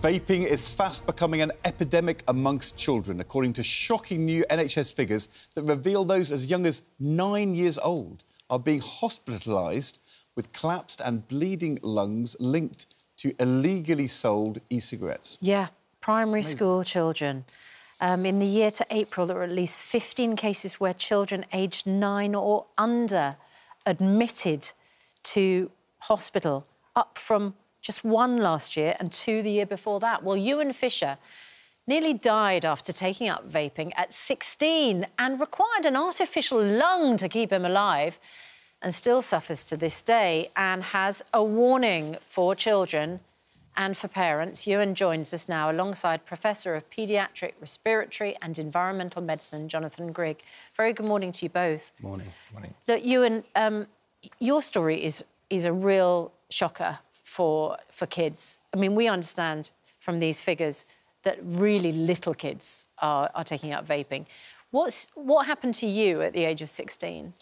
Vaping is fast becoming an epidemic amongst children, according to shocking new NHS figures that reveal those as young as 9 years old are being hospitalised with collapsed and bleeding lungs linked to illegally sold e-cigarettes. Yeah, primary school children. In the year to April, there were at least 15 cases where children aged 9 or under admitted to hospital, up from just 1 last year and 2 the year before that. Well, Ewan Fisher nearly died after taking up vaping at 16 and required an artificial lung to keep him alive, and still suffers to this day and has a warning for children and for parents. Ewan joins us now alongside Professor of Paediatric Respiratory and Environmental Medicine, Jonathan Grigg. Very good morning to you both. Morning. Morning. Look, Ewan, your story is a real shocker for kids. I mean, we understand from these figures that really little kids are taking up vaping. What happened to you at the age of 16?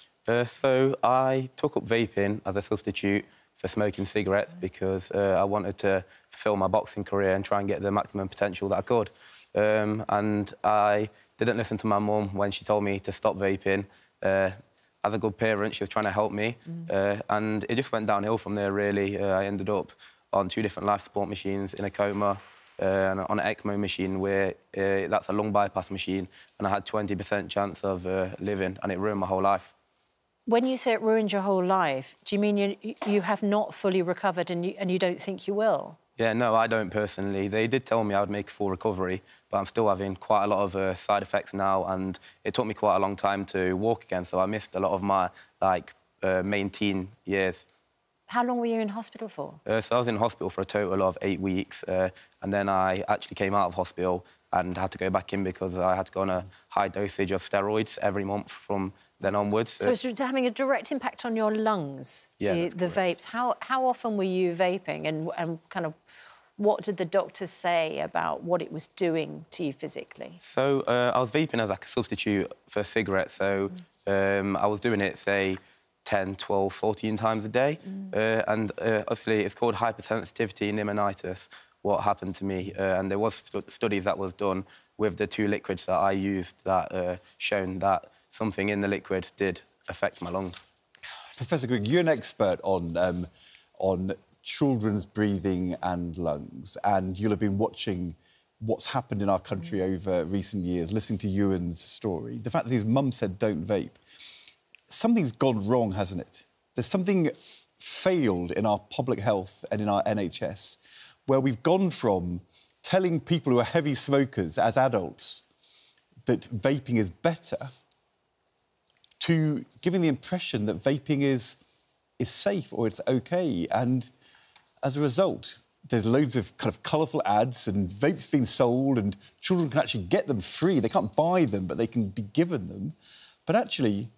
So I took up vaping as a substitute for smoking cigarettes because I wanted to fulfil my boxing career and try and get the maximum potential that I could. And I didn't listen to my mum when she told me to stop vaping. As a good parent, she was trying to help me, and it just went downhill from there, really. I ended up on 2 different life support machines, in a coma, and on an ECMO machine, where that's a lung bypass machine, and I had 20% chance of living, and it ruined my whole life. When you say it ruined your whole life, do you mean you have not fully recovered and you don't think you will? Yeah, no, I don't personally. They did tell me I would make a full recovery, but I'm still having quite a lot of side effects now, and it took me quite a long time to walk again, so I missed a lot of my, main teen years. How long were you in hospital for? So I was in hospital for a total of 8 weeks, and then I actually came out of hospital and had to go back in because I had to go on a high dosage of steroids every month from then onwards. So it's having a direct impact on your lungs, yeah, the vapes. How often were you vaping, and kind of what did the doctors say about what it was doing to you physically? So I was vaping as like a substitute for cigarettes, so I was doing it, say, 10, 12, 14 times a day. And obviously it's called hypersensitivity pneumonitis, what happened to me, and there was studies that was done with the 2 liquids that I used that shown that something in the liquid did affect my lungs. Professor Grigg, you're an expert on children's breathing and lungs, and you'll have been watching what's happened in our country over recent years, listening to Ewan's story. The fact that his mum said don't vape. Something's gone wrong, hasn't it? There's something failed in our public health and in our NHS, where we've gone from telling people who are heavy smokers as adults that vaping is better to giving the impression that vaping is safe or it's OK. And as a result, there's loads of kind of colourful ads and vapes being sold, and children can actually get them free. They can't buy them, but they can be given them. But actually,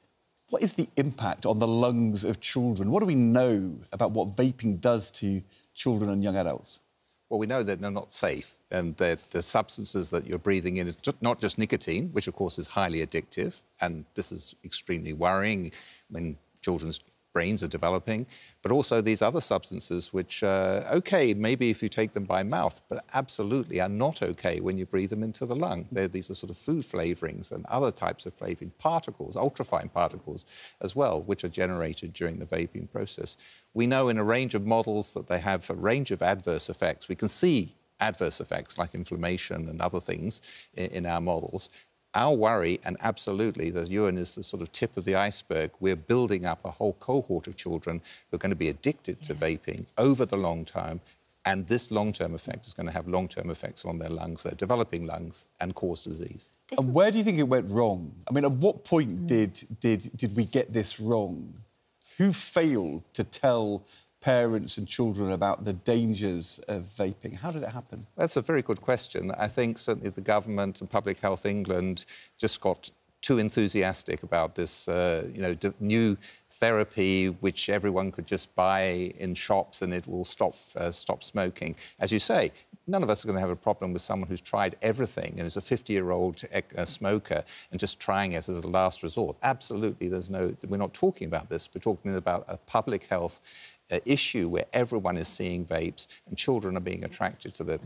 what is the impact on the lungs of children? What do we know about what vaping does to children and young adults? Well, we know that they're not safe, and that the substances that you're breathing in, it's not just nicotine, which, of course, is highly addictive, and this is extremely worrying when children's brains are developing, but also these other substances which, OK, maybe if you take them by mouth, but absolutely are not OK when you breathe them into the lung. These are sort of food flavourings and other types of flavouring particles, ultrafine particles as well, which are generated during the vaping process. We know in a range of models that they have a range of adverse effects. We can see adverse effects like inflammation and other things in our models. Our worry, and absolutely, that urine is the sort of tip of the iceberg. We're building up a whole cohort of children who are going to be addicted to vaping over the long time, and this long-term effect is going to have long-term effects on their lungs, their developing lungs, and cause disease. And where do you think it went wrong? I mean, at what point did we get this wrong? Who failed to tell parents and children about the dangers of vaping? How did it happen? That's a very good question. I think certainly the government and Public Health England just got too enthusiastic about this you know, new therapy which everyone could just buy in shops and it will stop smoking. As you say, none of us are going to have a problem with someone who's tried everything and is a 50-year-old smoker and just trying it as a last resort. Absolutely, there's no... We're not talking about this. We're talking about a public health issue where everyone is seeing vapes and children are being attracted to them.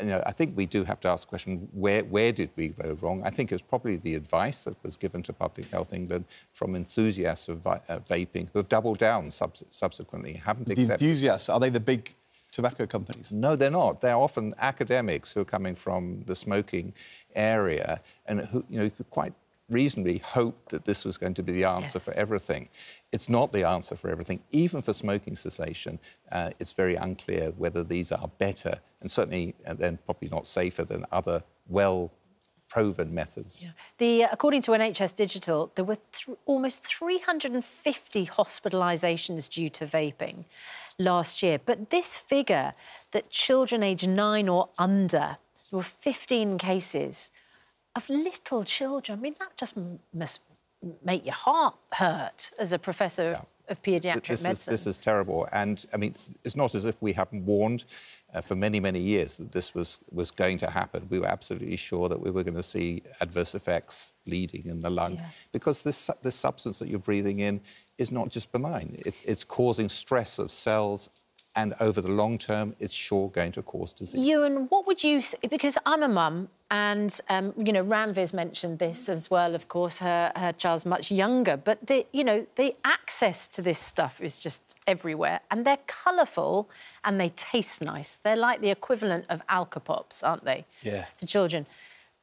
You know, I think we do have to ask the question, where did we go wrong? I think it was probably the advice that was given to Public Health England from enthusiasts of vaping who have doubled down subsequently, haven't accepted... The enthusiasts, are they the big tobacco companies? No, they're not. They're often academics who are coming from the smoking area and who, you know, could quite reasonably hoped that this was going to be the answer for everything. It's not the answer for everything. Even for smoking cessation, it's very unclear whether these are better and certainly then probably not safer than other well-proven methods. Yeah. According to NHS Digital, there were almost 350 hospitalisations due to vaping last year. But this figure that children aged 9 or under, there were 15 cases of little children. I mean, that just must make your heart hurt as a professor of paediatric medicine. This is terrible. And, I mean, it's not as if we haven't warned for many, many years that this was going to happen. We were absolutely sure that we were going to see adverse effects leading in the lung because this substance that you're breathing in is not just benign. It's causing stress of cells, and over the long term, it's sure going to cause disease. Ewan, what would you say? Because I'm a mum, and, you know, Ranveer's mentioned this as well, of course, her child's much younger, but, you know, the access to this stuff is just everywhere, and they're colourful and they taste nice. They're like the equivalent of Alka-Pops, aren't they? Yeah. For children.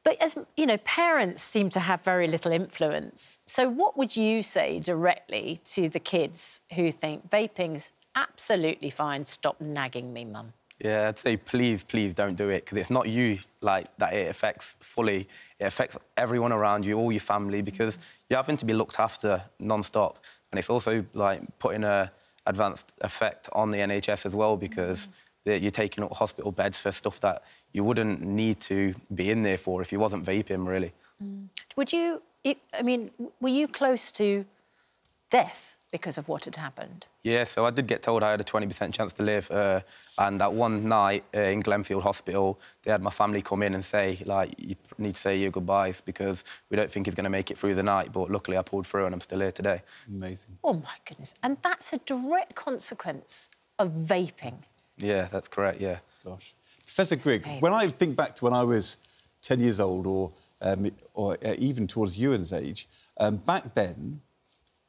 But, as you know, parents seem to have very little influence. So what would you say directly to the kids who think vaping's absolutely fine, stop nagging me, Mum? Yeah, I'd say please, please don't do it, because it's not you, like, that it affects fully. It affects everyone around you, all your family, because you're having to be looked after non-stop. And it's also, like, putting an advanced effect on the NHS as well, because you're taking up hospital beds for stuff that you wouldn't need to be in there for if you wasn't vaping, really. Would you... I mean, were you close to death because of what had happened? Yeah, so I did get told I had a 20% chance to live, and that one night in Glenfield Hospital, they had my family come in and say, like, you need to say your goodbyes because we don't think he's going to make it through the night, but luckily I pulled through and I'm still here today. Amazing. Oh, my goodness. And that's a direct consequence of vaping. Yeah, that's correct, yeah. Gosh. Professor Grigg, when I think back to when I was 10 years old or even towards Ewan's age, back then,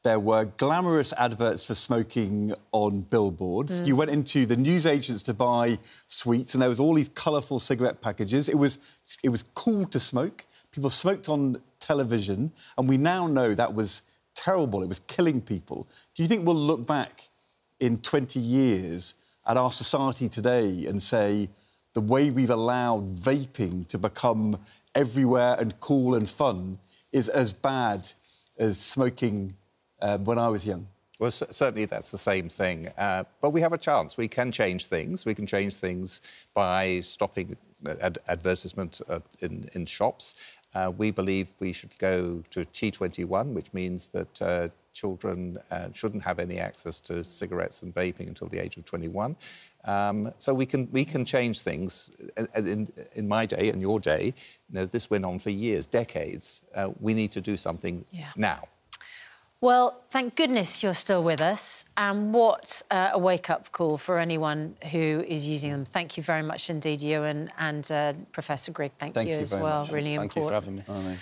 there were glamorous adverts for smoking on billboards. You went into the newsagents to buy sweets and there was all these colourful cigarette packages. It was cool to smoke. People smoked on television and we now know that was terrible. It was killing people. Do you think we'll look back in 20 years at our society today and say the way we've allowed vaping to become everywhere and cool and fun is as bad as smoking when I was young? Well, certainly that's the same thing. But we have a chance. We can change things. We can change things by stopping advertisement in shops. We believe we should go to T21, which means that children shouldn't have any access to cigarettes and vaping until the age of 21. So we can change things. In my day and your day, you know, this went on for years, decades. We need to do something now. Well, thank goodness you're still with us, and what a wake-up call for anyone who is using them. Thank you very much indeed, Ewan, and Professor Grigg, thank you as well. Really important. Thank you for having me.